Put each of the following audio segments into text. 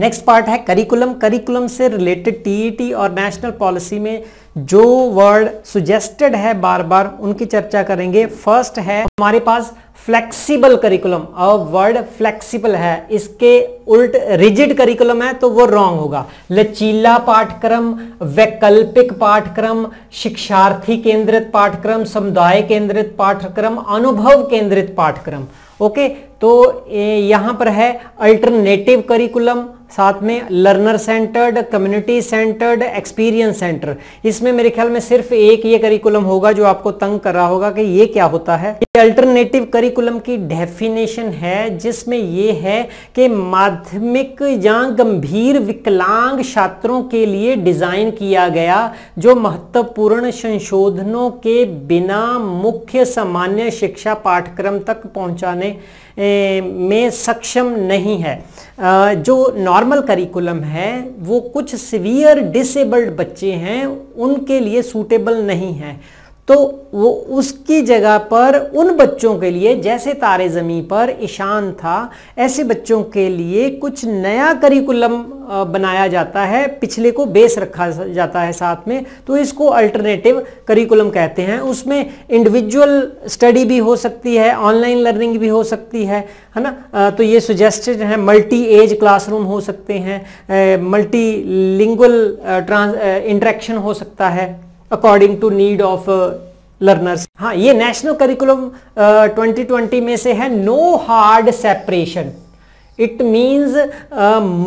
Next part है curriculum. Curriculum से related TET और नेशनल पॉलिसी में जो वर्ड सुजेस्टेड है बार बार उनकी चर्चा करेंगे। फर्स्ट है हमारे पास फ्लेक्सिबल करिकुलम, और वर्ड फ्लेक्सिबल है, इसके उल्ट रिजिड करिकुलम है तो वो रॉन्ग होगा। लचीला पाठ्यक्रम, वैकल्पिक पाठ्यक्रम, शिक्षार्थी केंद्रित पाठ्यक्रम, समुदाय केंद्रित पाठ्यक्रम, अनुभव केंद्रित पाठ्यक्रम। ओके, तो यहाँ पर है अल्टरनेटिव करिकुलम, साथ में learner centred, community centred, experience centre. इसमें मेरे ख्याल में सिर्फ एक ये करिकुलम होगा जो आपको तंग कर रहा होगा कि ये क्या होता है। ये अल्टरनेटिव करिकुलम की डेफिनेशन है, जिसमें ये है कि माध्यमिक या गंभीर विकलांग छात्रों के लिए डिजाइन किया गया, जो महत्वपूर्ण संशोधनों के बिना मुख्य सामान्य शिक्षा पाठ्यक्रम तक पहुंचाने में सक्षम नहीं है। जो नॉर्मल करिकुलम है वो कुछ सीवियर डिसेबल्ड बच्चे हैं उनके लिए सूटेबल नहीं है, तो वो उसकी जगह पर उन बच्चों के लिए, जैसे तारे ज़मीं पर ईशान था, ऐसे बच्चों के लिए कुछ नया करिकुलम बनाया जाता है, पिछले को बेस रखा जाता है साथ में, तो इसको अल्टरनेटिव करिकुलम कहते हैं। उसमें इंडिविजुअल स्टडी भी हो सकती है, ऑनलाइन लर्निंग भी हो सकती है ना, तो ये सुजेस्टेड है। मल्टी एज क्लासरूम हो सकते हैं, मल्टी लिंगुअल इंटरेक्शन हो सकता है according to need of learners. हाँ, ये नेशनल करिकुलम 2020 में से है। No hard separation, it means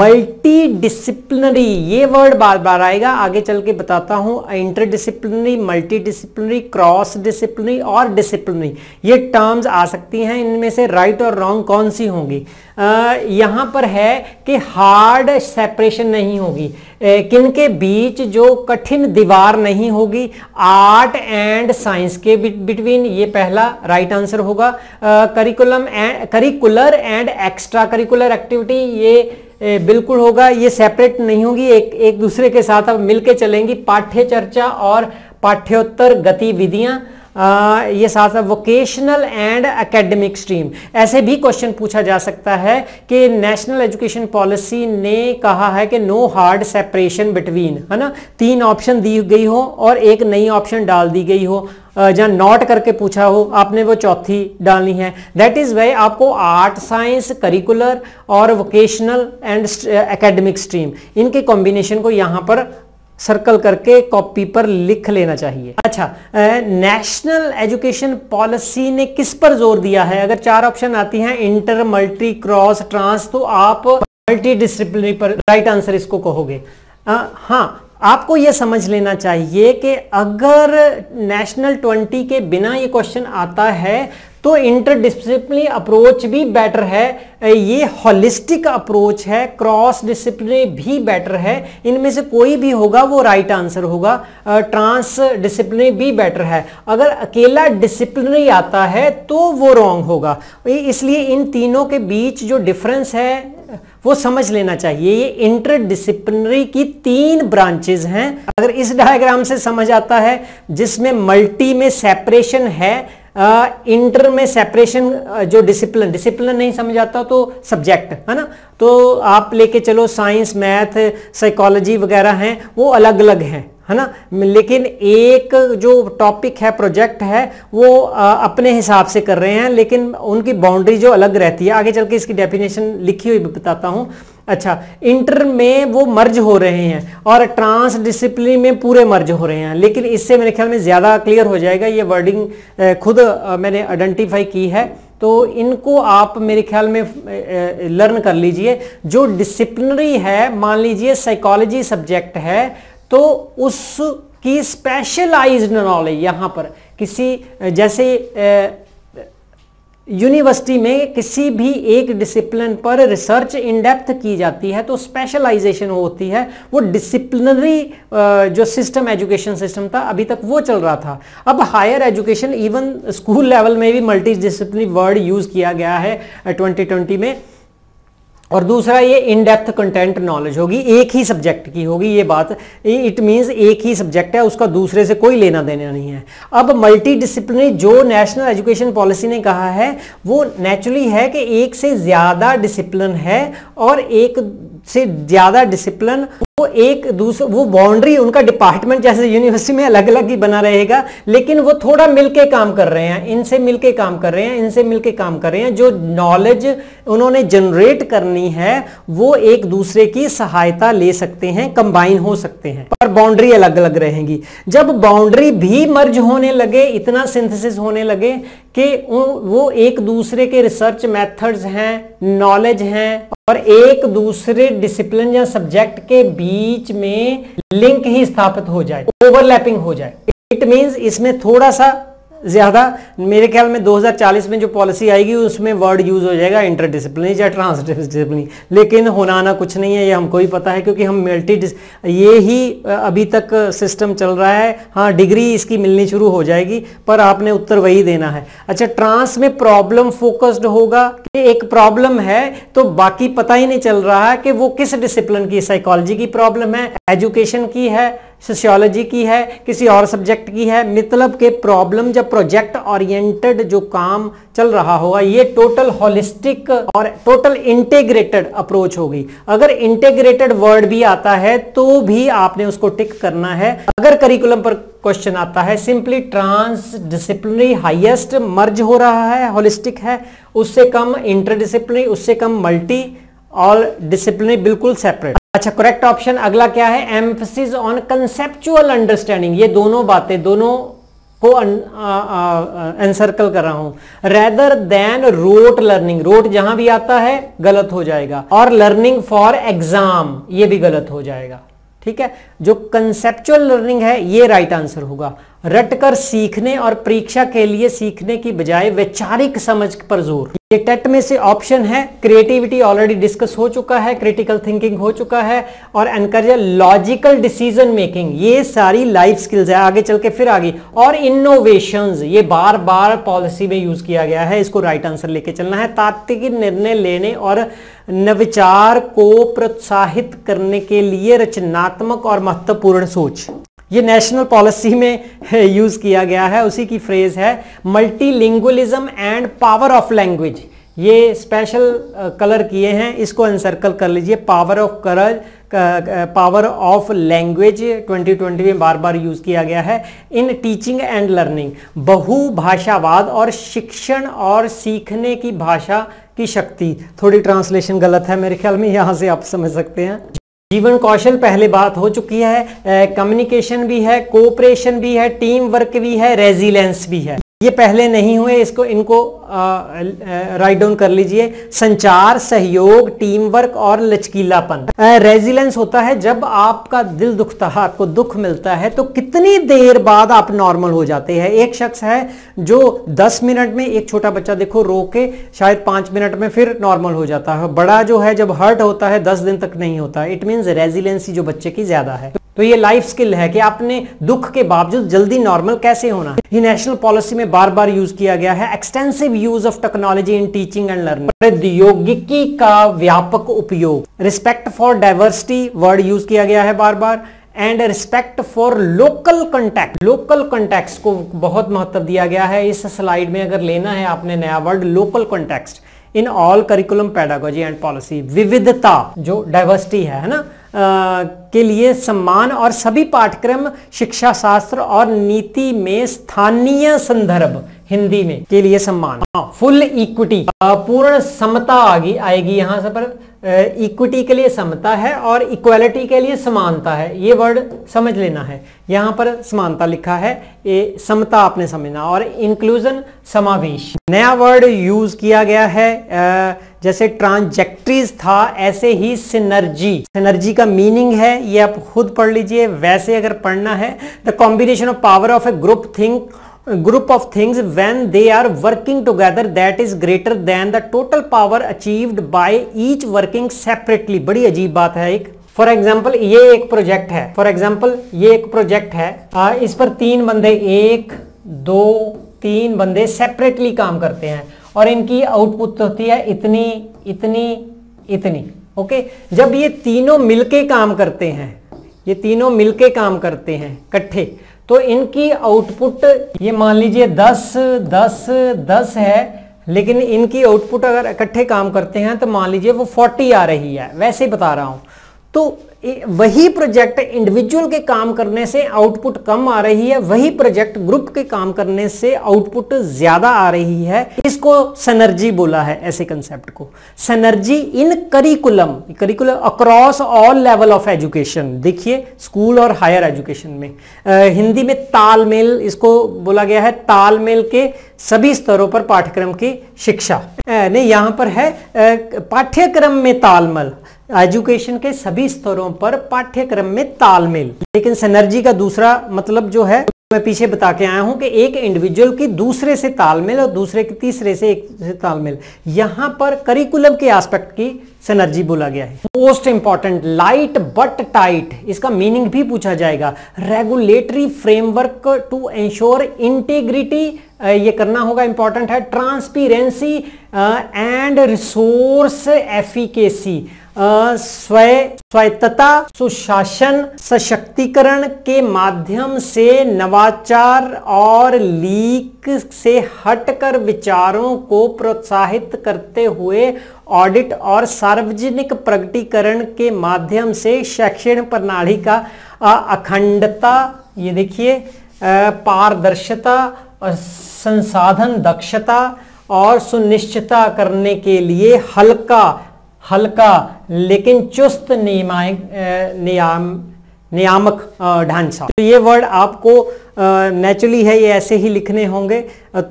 multi disciplinary, ये वर्ड बार बार आएगा, आगे चल के बताता हूँ। Inter disciplinary, multi disciplinary, cross disciplinary और डिसिप्लिनरी, ये टर्म्स आ सकती हैं। इनमें से राइट और रॉन्ग कौन सी होंगी? यहाँ पर है कि हार्ड सेपरेशन नहीं होगी, किनके बीच जो कठिन दीवार नहीं होगी, आर्ट एंड साइंस के बिटवीन, ये पहला राइट आंसर होगा। Curricular and extra curricular activity, ये बिल्कुल होगा, ये सेपरेट नहीं होगी, एक दूसरे के साथ अब मिलके चलेंगी। पाठ्य चर्चा और पाठ्योत्तर गतिविधियां, ये साथ साथ वोकेशनल एंड एकेडमिक स्ट्रीम। ऐसे भी क्वेश्चन पूछा जा सकता है कि नेशनल एजुकेशन पॉलिसी ने कहा है कि नो हार्ड सेपरेशन बिटवीन, है ना, तीन ऑप्शन दी गई हो और एक नई ऑप्शन डाल दी गई हो, जहाँ नॉट करके पूछा हो आपने, वो चौथी डालनी है। दैट इज़ वे आपको आर्ट, साइंस, करिकुलर और वोकेशनल एंड एकेडमिक स्ट्रीम, इनके कॉम्बिनेशन को यहाँ पर सर्कल करके कॉपी पर लिख लेना चाहिए। अच्छा, नेशनल एजुकेशन पॉलिसी ने किस पर जोर दिया है? अगर चार ऑप्शन आती हैं, इंटर, मल्टी, क्रॉस, ट्रांस, तो आप मल्टी डिसिप्लिनरी पर राइट आंसर इसको कहोगे। हाँ, आपको ये समझ लेना चाहिए कि अगर नेशनल 20 के बिना ये क्वेश्चन आता है तो इंटरडिसिप्लिनरी अप्रोच भी बेटर है, ये हॉलिस्टिक अप्रोच है, क्रॉस डिसिप्लिनरी भी बेटर है, इनमें से कोई भी होगा वो राइट आंसर होगा। ट्रांस डिसिप्लिनरी भी बेटर है, अगर अकेला डिसिप्लिनरी आता है तो वो रॉन्ग होगा। इसलिए इन तीनों के बीच जो डिफरेंस है वो समझ लेना चाहिए। ये इंटरडिसिप्लिनरी की तीन ब्रांचेज हैं। अगर इस डायग्राम से समझ आता है, जिसमें मल्टी में सेपरेशन है, इंटर में सेपरेशन, जो डिसिप्लिन नहीं समझ आता तो सब्जेक्ट, है ना, तो आप लेके चलो साइंस, मैथ, साइकोलॉजी वगैरह हैं, वो अलग अलग हैं, है ना, लेकिन एक जो टॉपिक है, प्रोजेक्ट है, वो अपने हिसाब से कर रहे हैं, लेकिन उनकी बाउंड्री जो अलग रहती है, आगे चल के इसकी डेफिनेशन लिखी हुई बताता हूँ। अच्छा, इंटर में वो मर्ज हो रहे हैं और ट्रांस डिसिप्लिन में पूरे मर्ज हो रहे हैं, लेकिन इससे मेरे ख्याल में ज़्यादा क्लियर हो जाएगा, ये वर्डिंग खुद मैंने आइडेंटिफाई की है, तो इनको आप मेरे ख्याल में लर्न कर लीजिए। जो डिसिप्लिनरी है, मान लीजिए साइकोलॉजी सब्जेक्ट है, तो उसकी स्पेशलाइज्ड नॉलेज यहाँ पर किसी, जैसे यूनिवर्सिटी में किसी भी एक डिसिप्लिन पर रिसर्च इन डेप्थ की जाती है तो स्पेशलाइजेशन होती है, वो डिसिप्लिनरी जो सिस्टम, एजुकेशन सिस्टम था अभी तक वो चल रहा था। अब higher education, even school level में भी मल्टी डिसिप्लिनरी वर्ड यूज़ किया गया है 2020 में। और दूसरा ये इन डेप्थ कंटेंट नॉलेज होगी, एक ही सब्जेक्ट की होगी, ये बात, इट मींस एक ही सब्जेक्ट है, उसका दूसरे से कोई लेना देना नहीं है। अब मल्टी डिसिप्लिनरी जो नेशनल एजुकेशन पॉलिसी ने कहा है वो नेचुरली है कि एक से ज़्यादा डिसिप्लिन है और एक से ज्यादा डिसिप्लिन, वो एक दूसरे, वो बाउंड्री उनका डिपार्टमेंट जैसे यूनिवर्सिटी में अलग अलग ही बना रहेगा, लेकिन वो थोड़ा मिलके काम कर रहे हैं, इनसे मिलके काम कर रहे हैं, इनसे मिलके काम कर रहे हैं। जो नॉलेज उन्होंने जनरेट करनी है वो एक दूसरे की सहायता ले सकते हैं, कंबाइन हो सकते हैं, पर बाउंड्री अलग अलग रहेंगी। जब बाउंड्री भी मर्ज होने लगे, इतना सिंथेसिस होने लगे कि वो एक दूसरे के रिसर्च मेथड्स हैं, नॉलेज हैं, और एक दूसरे डिसिप्लिन या सब्जेक्ट के बीच में लिंक ही स्थापित हो जाए, ओवरलैपिंग हो जाए। इट मींस इसमें थोड़ा सा ज्यादा, मेरे ख्याल में 2040 में जो पॉलिसी आएगी उसमें वर्ड यूज हो जाएगा इंटरडिसिप्लिनरी या ट्रांसडिसिप्लिनरी, लेकिन होना ना कुछ नहीं है, ये हमको ही पता है, क्योंकि हम ये ही अभी तक सिस्टम चल रहा है। हाँ, डिग्री इसकी मिलनी शुरू हो जाएगी, पर आपने उत्तर वही देना है। अच्छा, ट्रांस में प्रॉब्लम फोकस्ड होगा कि एक प्रॉब्लम है तो बाकी पता ही नहीं चल रहा है कि वो किस डिसिप्लिन की, साइकोलॉजी की प्रॉब्लम है, एजुकेशन की है, सोशियोलॉजी की है, किसी और सब्जेक्ट की है, मतलब के प्रॉब्लम जब प्रोजेक्ट ओरिएंटेड जो काम चल रहा होगा, ये टोटल होलिस्टिक और टोटल इंटीग्रेटेड अप्रोच होगी। अगर इंटीग्रेटेड वर्ड भी आता है तो भी आपने उसको टिक करना है। अगर करिकुलम पर क्वेश्चन आता है, simply trans disciplinary highest merge हो रहा है, होलिस्टिक है, उससे कम इंटरडिसिप्लिनरी, उससे कम मल्टी, और डिसिप्लिनरी बिल्कुल सेपरेट। अच्छा, करेक्ट ऑप्शन अगला क्या है? Emphasis on conceptual understanding. ये दोनों बातें, दोनों को एनसर्कल कर रहा हूं, rather than rote learning. Rote जहां भी आता है गलत हो जाएगा, और लर्निंग फॉर एग्जाम ये भी गलत हो जाएगा। ठीक है, जो कंसेप्चुअल लर्निंग है ये राइट आंसर होगा। रटकर सीखने और परीक्षा के लिए सीखने की बजाय वैचारिक समझ पर जोर, ये टेट में से ऑप्शन है। क्रिएटिविटी ऑलरेडी डिस्कस हो चुका है, क्रिटिकल थिंकिंग हो चुका है, और एनकरेज लॉजिकल डिसीजन मेकिंग, ये सारी लाइफ स्किल्स है, आगे चल के फिर आगे, और इनोवेशंस, ये बार बार पॉलिसी में यूज किया गया है, इसको राइट आंसर लेके चलना है। तार्किक निर्णय लेने और नवचार को प्रोत्साहित करने के लिए रचनात्मक और महत्वपूर्ण सोच, ये नेशनल पॉलिसी में यूज किया गया है, उसी की फ्रेज है। Multilingualism and power of language, ये स्पेशल कलर किए हैं, इसको एनसर्कल कर लीजिए। पावर ऑफ लैंग्वेज 2020 में बार बार यूज किया गया है। इन टीचिंग एंड लर्निंग, बहुभाषावाद और शिक्षण और सीखने की भाषा की शक्ति, थोड़ी ट्रांसलेशन गलत है मेरे ख्याल में, यहाँ से आप समझ सकते हैं। जीवन कौशल पहले बात हो चुकी है, कम्युनिकेशन भी है, कोऑपरेशन भी है, टीम वर्क भी है, रेजिलेंस भी है, ये पहले नहीं हुए, इसको इनको राइट डाउन कर लीजिए। संचार, सहयोग, टीम वर्क और लचकीलापन। रेजिलेंस होता है जब आपका दिल दुखता है, आपको दुख मिलता है, तो कितनी देर बाद आप नॉर्मल हो जाते हैं। एक शख्स है जो 10 मिनट में, एक छोटा बच्चा देखो रो के शायद 5 मिनट में फिर नॉर्मल हो जाता है, बड़ा जो है जब हर्ट होता है 10 दिन तक नहीं होता। इट मीन्स रेजिलेंसी जो बच्चे की ज्यादा है, तो ये लाइफ स्किल है कि आपने दुख के बावजूद जल्दी नॉर्मल कैसे होना। ये नेशनल पॉलिसी में बार बार यूज किया गया है। Extensive use of technology in teaching and learning, प्रौद्योगिकी का व्यापक उपयोग। Respect for diversity word use किया गया है बार बार, and respect for local contact, local context को बहुत महत्व दिया गया है। इस स्लाइड में अगर लेना है आपने नया word, local context in all curriculum pedagogy and policy. विविधता जो डाइवर्सिटी है ना, के लिए सम्मान, और सभी पाठ्यक्रम शिक्षा शास्त्र और नीति में स्थानीय संदर्भ, हिंदी में के लिए सम्मान। फुल इक्विटी, पूर्ण समता आएगी यहाँ से, पर इक्विटी के लिए समता है और इक्वालिटी के लिए समानता है, ये वर्ड समझ लेना है। यहाँ पर समानता लिखा है, ये समता आपने समझना, और इंक्लूजन समावेश। नया वर्ड यूज किया गया है, जैसे ट्रांजेक्टरीज था ऐसे ही सिनर्जी। सिनर्जी का मीनिंग है, ये आप खुद पढ़ लीजिए वैसे अगर पढ़ना है। The combination of power of a group of things when they are working together that is greater than the total power achieved by each working separately. बड़ी अजीब बात है। एक फॉर एग्जाम्पल ये एक प्रोजेक्ट है, इस पर 3 बंदे, 1 2 3 बंदे सेपरेटली काम करते हैं और इनकी आउटपुट होती है इतनी इतनी इतनी। ओके, जब ये तीनों मिलके काम करते हैं, इकट्ठे, तो इनकी आउटपुट ये मान लीजिए 10 10 10 है, लेकिन इनकी आउटपुट अगर इकट्ठे काम करते हैं तो मान लीजिए वो 40 आ रही है, वैसे ही बता रहा हूँ। तो वही प्रोजेक्ट इंडिविजुअल के काम करने से आउटपुट कम आ रही है, वही प्रोजेक्ट ग्रुप के काम करने से आउटपुट ज़्यादा आ रही है। इसको सिनर्जी बोला है, ऐसे कंसेप्ट को synergy in curriculum, curriculum across all level of education. देखिए स्कूल और हायर एजुकेशन में हिंदी में तालमेल इसको बोला गया है, तालमेल के सभी स्तरों पर पाठ्यक्रम की शिक्षा। नहीं, यहाँ पर है पाठ्यक्रम में तालमेल, एजुकेशन के सभी स्तरों पर पाठ्यक्रम में तालमेल। लेकिन सिनर्जी का दूसरा मतलब जो है मैं पीछे बता के आया हूं कि एक इंडिविजुअल की दूसरे से तालमेल और दूसरे की तीसरे से एक से तालमेल। यहां पर करिकुलम के एस्पेक्ट की सिनर्जी बोला गया है। Most important, light but tight, इसका मीनिंग भी पूछा जाएगा। Regulatory framework to ensure integrity, ये करना होगा, इंपॉर्टेंट है। ट्रांसपेरेंसी एंड रिसोर्स एफिकेसी, स्वायत्तता, सुशासन, सशक्तिकरण के माध्यम से नवाचार और लीक से हटकर विचारों को प्रोत्साहित करते हुए ऑडिट और सार्वजनिक प्रकटीकरण के माध्यम से शैक्षणिक प्रणाली का अखंडता, ये देखिए, पारदर्शिता और संसाधन दक्षता और सुनिश्चितता करने के लिए हल्का लेकिन चुस्त नियामक ढांचा। तो ये वर्ड आपको नेचुरली है, ये ऐसे ही लिखने होंगे।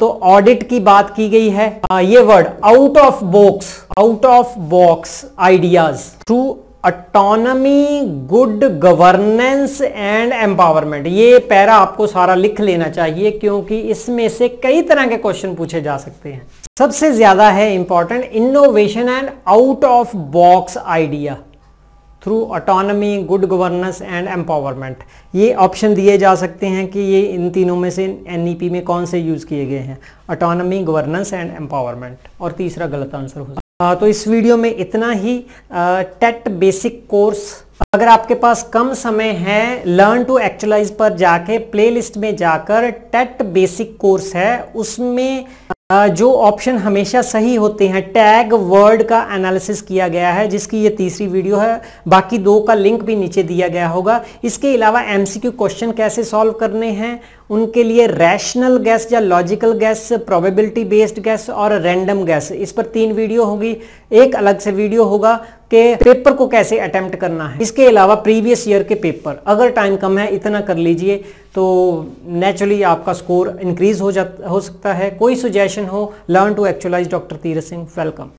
तो ऑडिट की बात की गई है। ये word out of box ideas, through autonomy, good governance and empowerment. ये पैरा आपको सारा लिख लेना चाहिए क्योंकि इसमें से कई तरह के क्वेश्चन पूछे जा सकते हैं। सबसे ज्यादा है important, innovation and out of box idea through autonomy, good governance and empowerment. ये ऑप्शन दिए जा सकते हैं कि ये इन तीनों में से NEP में कौन से यूज किए गए हैं, ऑटोनॉमी, गवर्नेंस एंड एम्पावरमेंट, और तीसरा गलत आंसर हो सकता है। तो इस वीडियो में इतना ही। टेट बेसिक कोर्स, अगर आपके पास कम समय है, लर्न टू एक्चुअलाइज पर जाके प्लेलिस्ट में जाकर टेट बेसिक कोर्स है, उसमें जो ऑप्शन हमेशा सही होते हैं, टैग वर्ड का एनालिसिस किया गया है, जिसकी ये तीसरी वीडियो है। बाकी दो का लिंक भी नीचे दिया गया होगा। इसके अलावा MCQ क्वेश्चन कैसे सॉल्व करने हैं, उनके लिए रैशनल गैस या logical guess, probability based guess और रैंडम गैस, इस पर 3 वीडियो होगी। एक अलग से वीडियो होगा कि पेपर को कैसे अटेम्प्ट करना है। इसके अलावा प्रीवियस ईयर के पेपर, अगर टाइम कम है इतना कर लीजिए तो नेचुरली आपका स्कोर इंक्रीज हो सकता है। कोई सुजेशन हो, learn to actualise, doctor Tirath Singh, welcome.